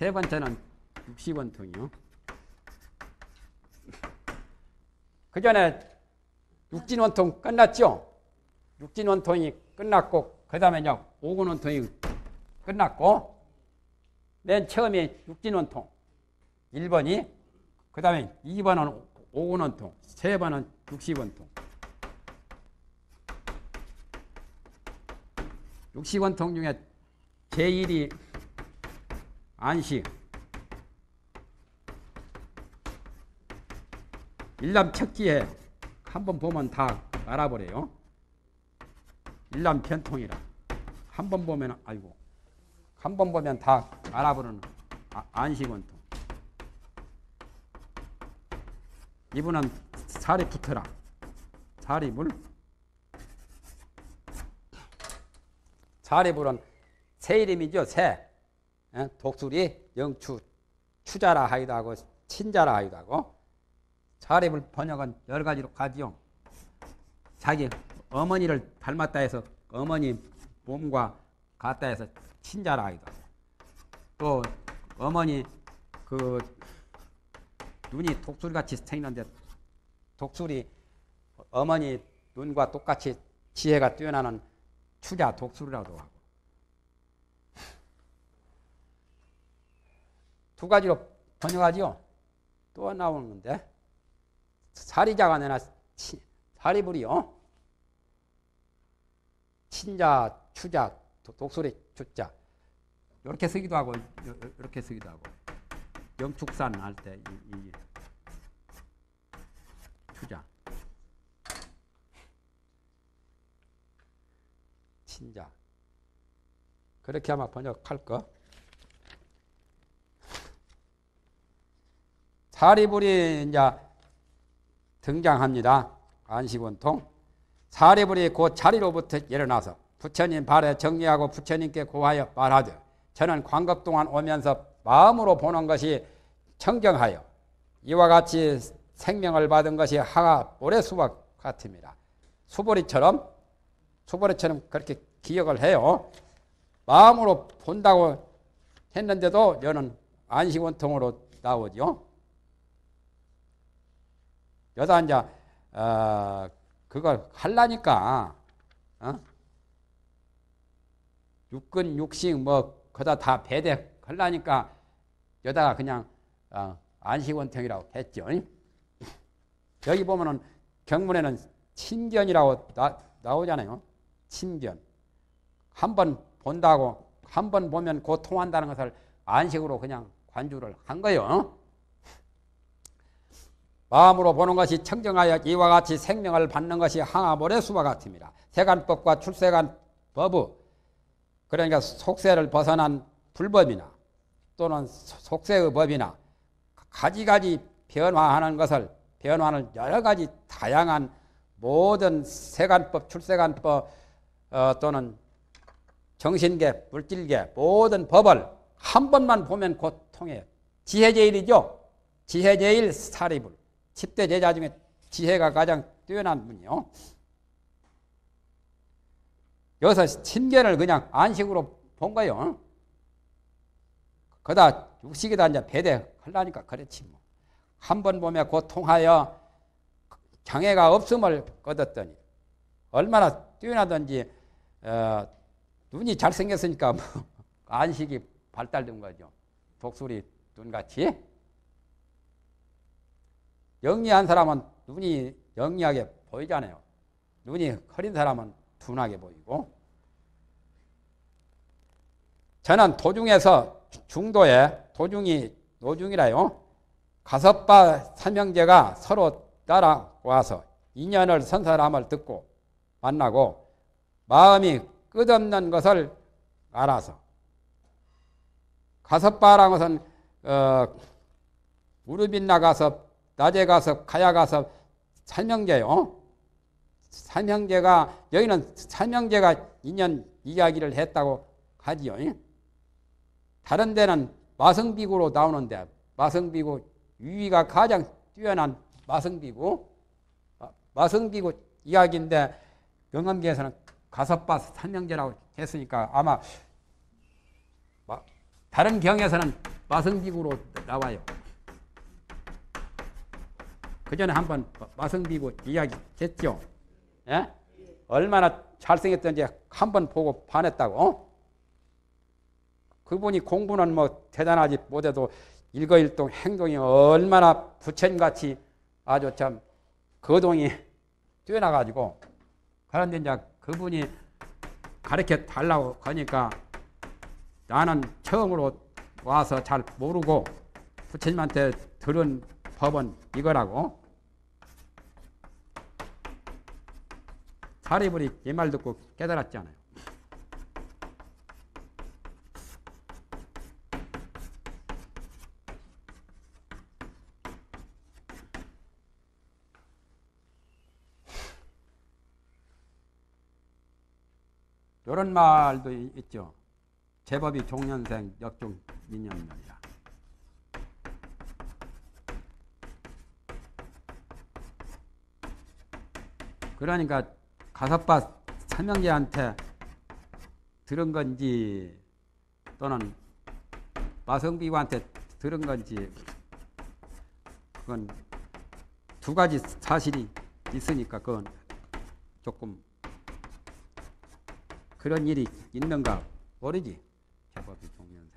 세 번째는 60원 통이요. 그 전에 육진원통 끝났죠? 육진원통이 끝났고, 그 다음에요, 오근원통이 끝났고, 맨 처음에 육진원통 1번이, 그 다음에 2번은 오근원통, 3번은 60원통. 60원통 중에 제1이 안식, 일남척기에 한번 보면 다 알아버려요. 일남편통이라 한번 보면, 아이고, 한번 보면 다 알아버리는 안식원통. 이분은 살이 붙어라, 살이 물. 살이 물은 새 이름이죠. 새 독수리, 영추, 추자라 하기도 하고 친자라 하기도 하고. 사립을 번역은 10가지로 가지요. 자기 어머니를 닮았다 해서 어머니 몸과 같다 해서 친자라 하기도 하고, 또 어머니 그 눈이 독수리같이 생겼는데 독수리 어머니 눈과 똑같이 지혜가 뛰어나는 추자 독수리라고 하고, 두 가지로 번역하지요. 또 나오는데 사리자가 내나 사리불이요. 친자, 추자, 독수리, 추자 이렇게 쓰기도 하고 이렇게 쓰기도 하고, 영축산 할 때 이 추자, 친자 그렇게 아마 번역할 거. 사리불이 이제 등장합니다. 안식원통. 사리불이 곧 자리로부터 일어나서 부처님 발에 정리하고 부처님께 고하여 말하되, 저는 광겁 동안 오면서 마음으로 보는 것이 청정하여 이와 같이 생명을 받은 것이 하가 모래수박 같습니다. 수보리처럼 그렇게 기억을 해요. 마음으로 본다고 했는데도 여는 안식원통으로 나오죠. 여다 이제 그걸 하려니까 육근 육식 뭐 그다 다 배대 하려니까 여다가 그냥 안식원통이라고 했죠. 여기 보면은 경문에는 친견이라고 나오잖아요. 친견 한번 본다고, 한번 보면 곧 통한다는 것을 안식으로 그냥 관주를 한 거예요. 마음으로 보는 것이 청정하여 이와 같이 생명을 받는 것이 항아모래수와 같습니다. 세간법과 출세간법의, 그러니까 속세를 벗어난 불법이나 또는 속세의 법이나 가지가지 변화하는 것을, 변화는 여러 가지 다양한 모든 세간법, 출세간법 또는 정신계, 물질계 모든 법을 한 번만 보면 곧 통해요. 지혜제일이죠. 지혜제일 사리불. 10대 제자 중에 지혜가 가장 뛰어난 분이요. 여기서 친견을 그냥 안식으로 본 거예요. 그다 육식이다 이제 배대하려니까 그렇지 뭐. 한 번 보면 곧 통하여 장애가 없음을 거뒀더니, 얼마나 뛰어나든지 눈이 잘생겼으니까 뭐 안식이 발달된 거죠. 독수리 눈같이. 영리한 사람은 눈이 영리하게 보이잖아요. 눈이 흐린 사람은 둔하게 보이고. 저는 도중에서 중도에, 도중이 노중이라요, 가섭바 삼형제가 서로 따라와서 인연을 선 사람을 듣고 만나고 마음이 끝없는 것을 알아서, 가섭바라는 것은 우르빈나 가섭, 낮에 가서, 가야 가서, 삼형제요. 삼형제가, 여기는 삼형제가 인연 이야기를 했다고 하지요. 다른 데는 마승비구로 나오는데, 마승비구, 유위가 가장 뛰어난 마승비구, 마승비구 이야기인데, 명암기에서는 가섭바 삼형제라고 했으니까 아마, 다른 경에서는 마성비구로 나와요. 그 전에 한번 마성비구 이야기 했죠. 예? 얼마나 잘생겼던지 한번 보고 반했다고. 어? 그분이 공부는 뭐 대단하지 못해도 일거일동 행동이 얼마나 부처님같이 아주 참 거동이 뛰어나가지고, 그런데 이제 그분이 가르쳐 달라고 하니까 나는 처음으로 와서 잘 모르고 부처님한테 들은 법은 이거라고. 사리불이 이 말 듣고 깨달았잖아요. 이런 말도 있죠. 제법이 종년생 역종 민년년이라. 그러니까 가섭바 삼형제한테 들은 건지 또는 마성비구한테 들은 건지, 그건 두 가지 사실이 있으니까 그건 조금 그런 일이 있는가 모르지. 제법이 종년생하고.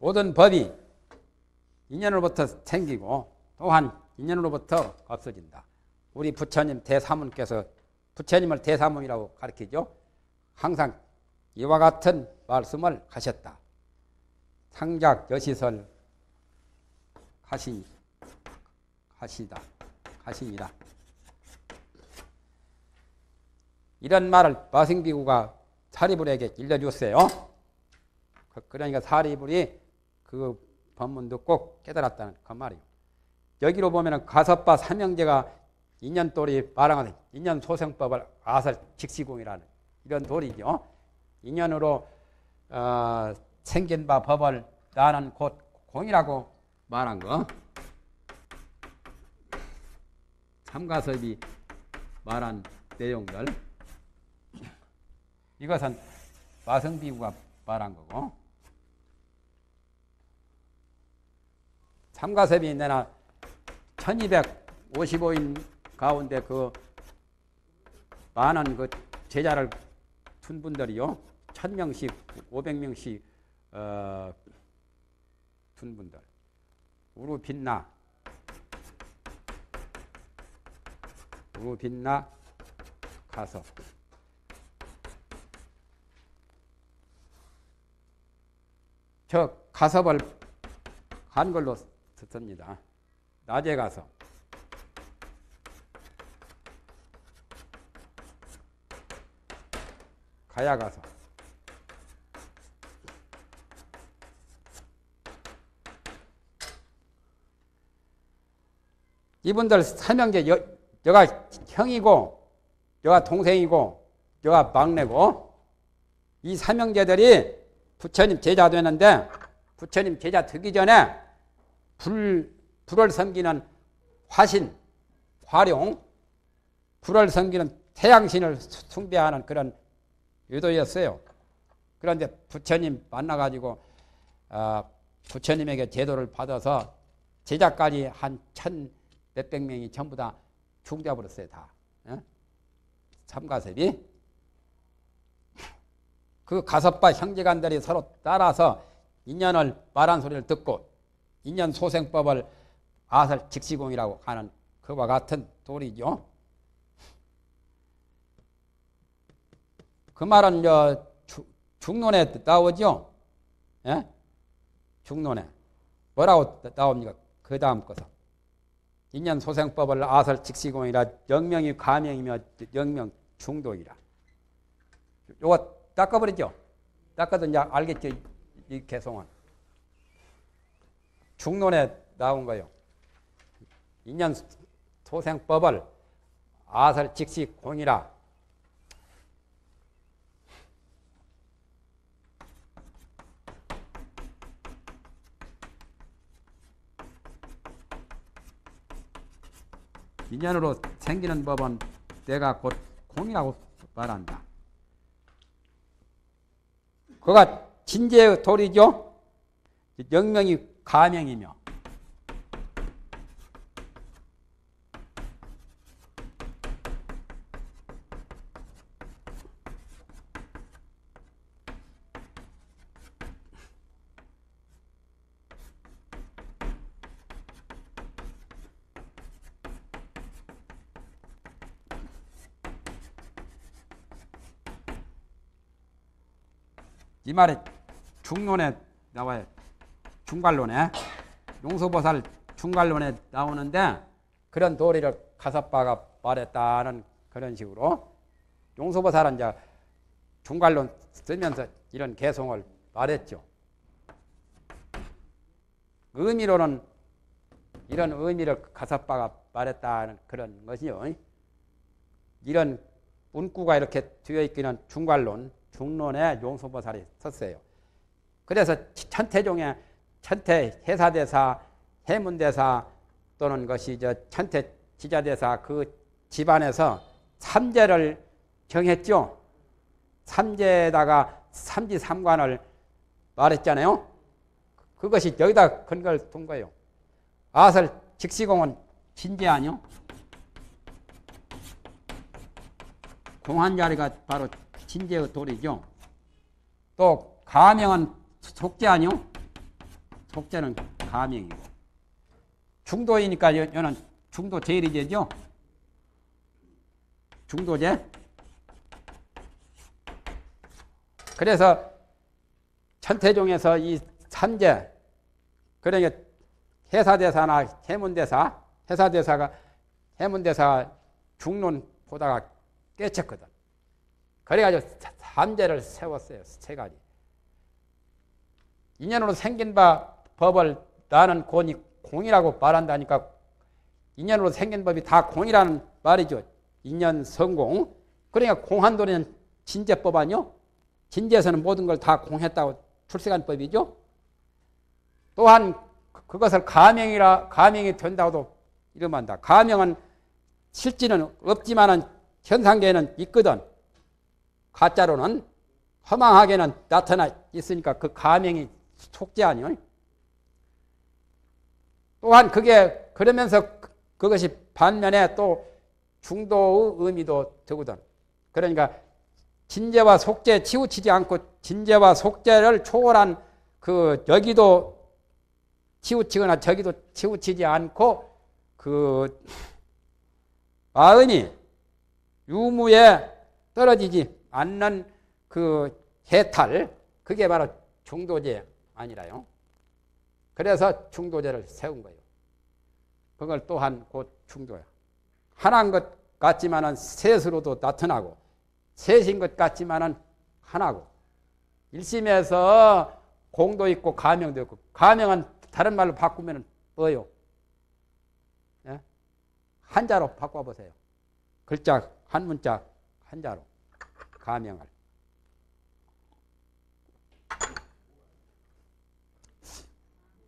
모든 법이 인연으로부터 생기고 또한 인연으로부터 없어진다. 우리 부처님 대사문께서 부처님을 대사문이라고 가르치죠. 항상 이와 같은 말씀을 하셨다. 상작 여시설 하시니라. 이런 말을 마승비구가 사리불에게 일러주세요. 그러니까 사리불이 그 법문도 꼭 깨달았다는 그 말이에요. 여기로 보면은 가섭바 삼형제가 인연돌이 말하는 인연소생법을 아설 직시공이라는 이런 돌이죠. 인연으로 생긴 바 법을 나는 곧 공이라고 말한 거. 삼가섭이 말한 내용들. 이것은 마승비구가 말한 거고. 삼가섭이 내나 1255인 가운데 그 많은 그 제자를 둔 분들이요. 1000명씩, 500명씩 둔 분들. 우루 빛나 가섭. 저 가섭을 한글로 듣습니다. 낮에 가서 가야 가서 이분들 삼형제 여가 형이고 여가 동생이고 여가 막내고, 이 삼형제들이 부처님 제자 되는데, 부처님 제자 되기 전에 불을 섬기는 화신, 화룡, 불을 섬기는 태양신을 숭배하는 그런 유도였어요. 그런데 부처님 만나가지고 부처님에게 제도를 받아서 제자까지 한 1000몇백 명이 전부 다 중대버렸어요. 다. 어? 삼가섭이. 그 가섭바 형제간들이 서로 따라서 인연을 말한 소리를 듣고 인연소생법을 아설 직시공이라고 하는 그와 같은 도리죠. 그 말은 중론에 나오죠. 예? 중론에 뭐라고 나옵니까? 그 다음 것은 인연소생법을 아설 직시공이라 영명이 가명이며 영명 중독이라. 요거 닦아버리죠. 아까도 이제 알겠죠? 이 개성은. 중론에 나온 거예요. 인연 소생법을 아설 직시 공이라. 인연으로 생기는 법은 내가 곧 공이라고 말한다. 그가 진재의 도리죠. 영명이 가명이며 이 말에 중론에 나와요. 중괄론에. 용서보살 중괄론에 나오는데 그런 도리를 가섭바가 말했다는 그런 식으로 용서보살은 이제 중괄론 쓰면서 이런 개성을 말했죠. 의미로는 이런 의미를 가섭바가 말했다는 그런 것이요. 이런 문구가 이렇게 되어 있기는 중괄론. 중론에 용서보살이 섰어요. 그래서 천태종의 천태 해사대사, 해문대사 또는 것이 저 천태 지자대사 그 집안에서 삼재를 정했죠. 삼재에다가 삼지삼관을 말했잖아요. 그것이 여기다 근거를 둔 거예요. 아설 직시공은 진재 아니요? 공한 자리가 바로 진재의 도리죠. 또 가명은 속재 아니요? 속재는 가명이고 중도이니까 여는 중도 제일이제죠. 중도제. 그래서 천태종에서 이 삼재 그러니까 해사대사나 해문대사, 해사대사가 해문대사 중론보다가 깨쳤거든. 그래가지고 삼재를 세웠어요. 세 가지. 인연으로 생긴 바 법을 나는 곤이 공이라고 말한다니까 인연으로 생긴 법이 다 공이라는 말이죠. 인연 성공. 그러니까 공한도리는 진재법 아니요? 진재에서는 모든 걸 다 공했다고 출세한 법이죠. 또한 그것을 가명이라 가명이 된다고도 이름한다. 가명은 실지는 없지만은 현상계에는 있거든. 가짜로는 허망하게는 나타나 있으니까 그 가명이 속지 아니요. 또한 그게 그러면서 그것이 반면에 또 중도의 의미도 되거든. 그러니까 진재와 속재 치우치지 않고 진재와 속재를 초월한 그 여기도 치우치거나 저기도 치우치지 않고 그 마음이 유무에 떨어지지 않는 그 해탈, 그게 바로 중도제 아니라요. 그래서 중도제를 세운 거예요. 그걸 또한 곧 중도야. 하나인 것 같지만은 셋으로도 나타나고, 셋인 것 같지만은 하나고, 일심에서 공도 있고 가명도 있고, 가명은 다른 말로 바꾸면은 뭐요? 예? 한자로 바꿔보세요. 글자, 한 문자, 한자로. 가명을.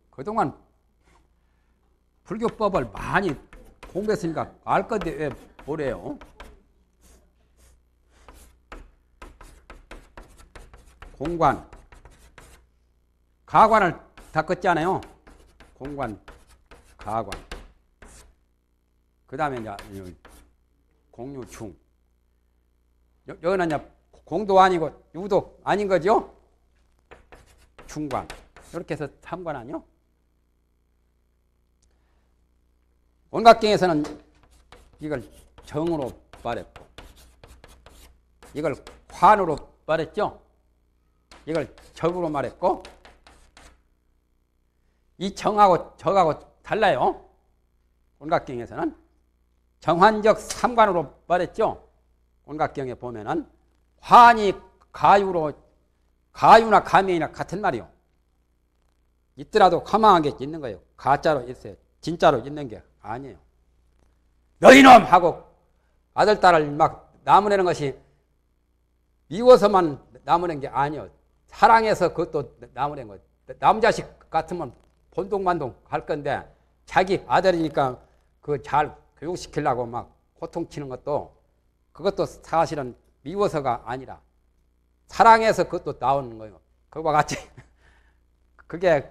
그동안 불교법을 많이 공부했으니까 알 건데 왜 뭐래요? 공관. 가관을 다 껐잖아요. 공관, 가관. 그 다음에 이제 공유충. 여기는 공도 아니고 유도 아닌 거죠? 중관. 이렇게 해서 삼관 아니요? 원각경에서는 이걸 정으로 말했고, 이걸 관으로 말했죠? 이걸 적으로 말했고, 이 정하고 적하고 달라요. 원각경에서는 정환적 삼관으로 말했죠? 원각경에 보면은 환이 가유로 가유나 가명이나 같은 말이요. 있더라도 가망한 게 있는 거예요. 가짜로 있어요. 진짜로 있는 게 아니에요. 너희놈 하고 아들 딸을 막 나무내는 것이 미워서만 나무낸 게 아니에요. 사랑해서 그것도 나무낸 거예요. 남자식 같으면 본동만동 할 건데 자기 아들이니까 그 잘 교육시키려고 막 고통치는 것도 그것도 사실은 미워서가 아니라 사랑해서 그것도 나오는 거예요. 그거와 같이 그게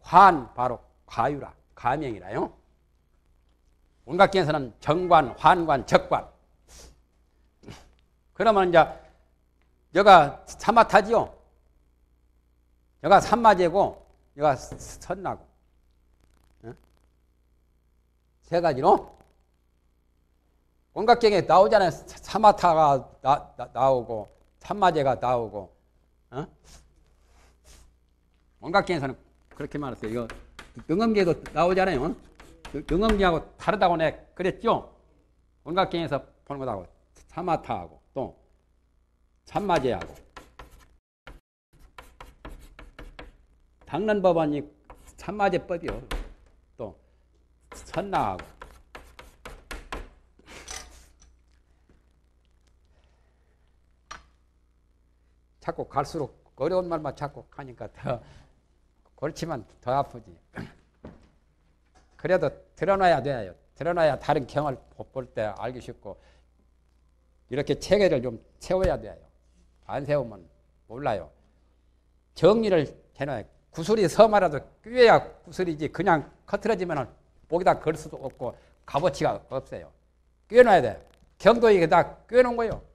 환 바로 과유라 가명이라요. 온갖기에서는 정관, 환관, 적관. 그러면 이제 여가 사마타지요. 여가 산마제고 여가 선나고 세 가지로 온갖경에 나오잖아요. 사마타가 나오고 산마제가 나오고 온갖경에서는 그렇게 말했어요. 이거 능엄계도 나오잖아요. 능엄계하고 다르다고 내가 그랬죠. 온갖경에서 보는 것하고 사마타하고 또 산마제하고 당란법안이 산마제법이요. 또 선나하고 자꾸 갈수록 어려운 말만 자꾸 하니까 더 골치만 더 아프지. 그래도 드러나야 돼요. 드러나야 다른 경을 볼 때 알기 쉽고 이렇게 체계를 좀 세워야 돼요. 안 세우면 몰라요. 정리를 해놔야 구슬이 서마라도 꿰야 구슬이지 그냥 커트러지면 목에다 걸 수도 없고 값어치가 없어요. 꿰놔야 돼요. 경도 이게 다 꿰놓은 거예요.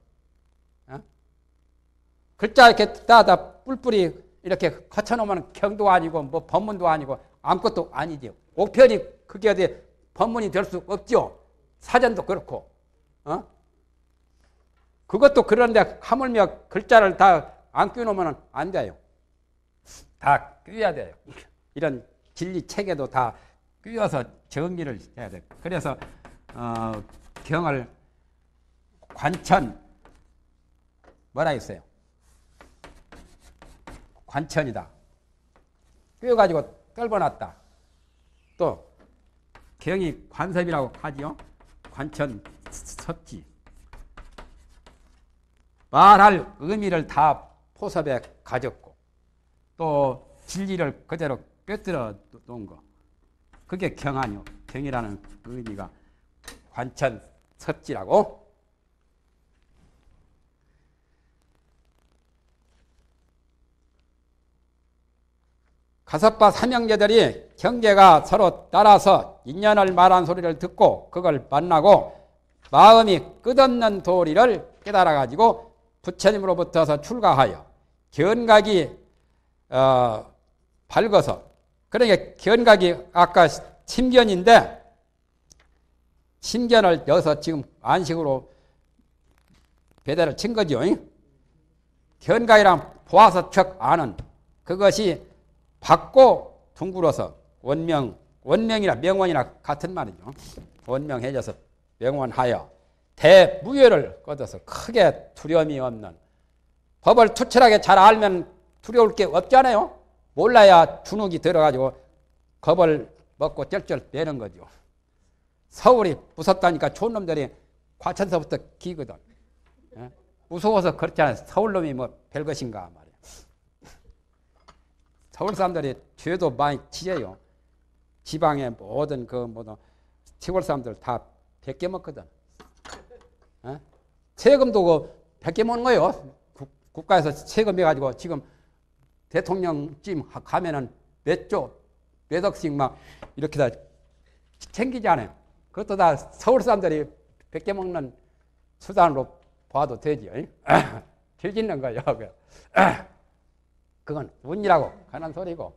글자 이렇게 따다 뿔뿔이 이렇게 거쳐놓으면 경도 아니고 뭐 법문도 아니고 아무것도 아니지요. 옥편이 그게 어디 법문이 될 수 없죠. 사전도 그렇고. 그것도 그런데 하물며 글자를 다 안 끼워놓으면 안 돼요. 다 끼워야 돼요. 이런 진리 체계도 다 끼워서 정리를 해야 돼요. 그래서 경을 관천 뭐라 했어요? 관천이다. 꿰어가지고 떨궈놨다. 또 경이 관섭이라고 하지요. 관천 섭지. 말할 의미를 다 포섭에 가졌고 또 진리를 그대로 꿰뚫어 놓은 거. 그게 경 아니요. 경이라는 의미가 관천 섭지라고. 가섭과 삼형제들이 경계가 서로 따라서 인연을 말한 소리를 듣고 그걸 만나고 마음이 끝없는 도리를 깨달아가지고 부처님으로부터서 출가하여 견각이 밝아서 그러니까 견각이 아까 심견인데 심견을 여서 지금 안식으로 배달을 친 거죠. 견각이란 보아서 척 아는 그것이 받고 둥글어서 원명이나 명원이나 같은 말이죠. 원명해져서 명원하여 대무효를 얻어서 크게 두려움이 없는 법을 투철하게 잘 알면 두려울 게 없잖아요. 몰라야 주눅이 들어가지고 겁을 먹고 쩔쩔 매는 거죠. 서울이 무섭다니까 좋은 놈들이 과천서부터 기거든. 무서워서 그렇잖아요. 서울놈이 뭐 별것인가 말이에요. 서울 사람들이 죄도 많이 지어요. 지방의 모든 그 모든 시골 사람들 다 베껴 먹거든. 세금도 그 베껴 먹는 거예요. 국가에서 세금해가지고 지금 대통령쯤 가면은 몇 억씩 막 이렇게 다 챙기지 않아요. 그것도 다 서울 사람들이 베껴 먹는 수단으로 봐도 되지요. 길짓는 거예요. 그건 운이라고 하는 소리고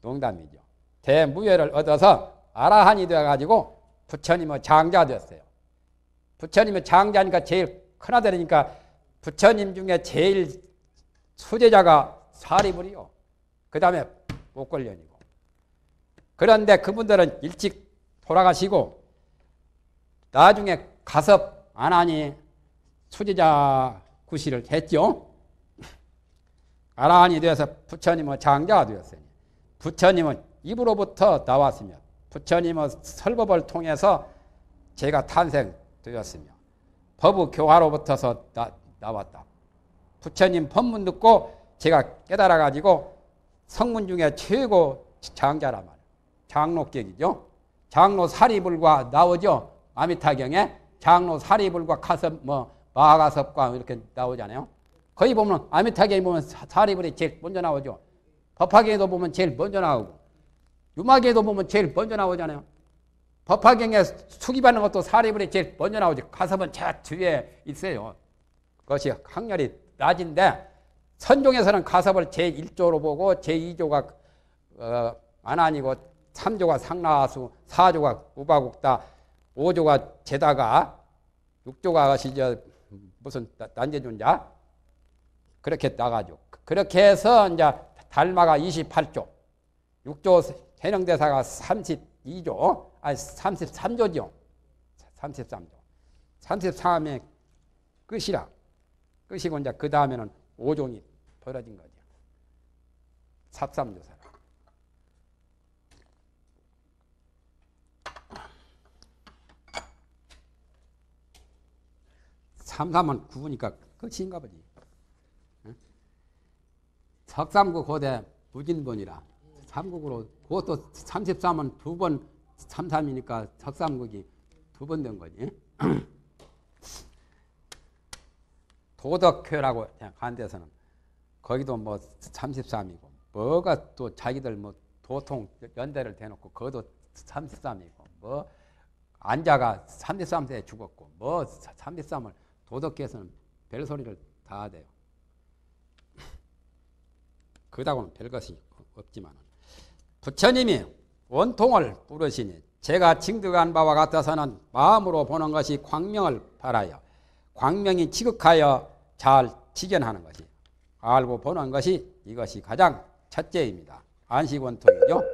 농담이죠. 대무효를 얻어서 아라한이 되어가지고 부처님의 장자 됐어요. 부처님의 장자니까 제일 큰아들이니까 부처님 중에 제일 수제자가 사리불이요. 그 다음에 목걸련이고 그런데 그분들은 일찍 돌아가시고 나중에 가섭 안하니 수제자 구시를 했죠. 가라안이 되어서 부처님의 장자가 되었으니 부처님은 입으로부터 나왔으며 부처님의 설법을 통해서 제가 탄생되었으며 법의 교화로부터서 나왔다. 부처님 법문 듣고 제가 깨달아가지고 성문 중에 최고 장자란 말이에요. 장로격이죠. 장로사리불과 나오죠. 아미타경에 장로사리불과 가섭 마하가섭과 이렇게 나오잖아요. 거기 보면 아미타경에 보면 사리불이 제일 먼저 나오죠. 법화경에도 보면 제일 먼저 나오고 유마경에도 보면 제일 먼저 나오잖아요. 법화경에 수기받는 것도 사리불이 제일 먼저 나오죠. 가섭은 저 뒤에 있어요. 그것이 학렬이 낮은데 선종에서는 가섭을 제1조로 보고 제2조가 아난이고 3조가 상라하수, 4조가 우바국다, 5조가 제다가, 6조가 시저 무슨 난제존자 그렇게 나가죠. 그렇게 해서 이제 달마가 28조, 6조 해능대사가 32조, 아니 33조죠. 33조. 33의 끝이라. 끝이고 이제 그 다음에는 5종이 벌어진 거죠. 삽삼조사라. 삼삼은 구우니까 끝인가 보지. 응? 석삼구 고대 무진본이라. 삼국으로 그것도 33은 두 번 삼삼이니까 석삼국이 두 번 된 거지. 도덕회라고 한 데서는 거기도 뭐 33이고 뭐가 또 자기들 뭐 도통 연대를 대놓고 그것도 33이고 뭐 안자가 33세에 죽었고 뭐 33을 도덕회에서는 별소리를 다 돼요. 그다고는 별것이 없지만 부처님이 원통을 부르시니 제가 징득한 바와 같아서는 마음으로 보는 것이 광명을 바라요. 광명이 지극하여 잘 직연하는 것이 알고 보는 것이 이것이 가장 첫째입니다. 안식원통이죠.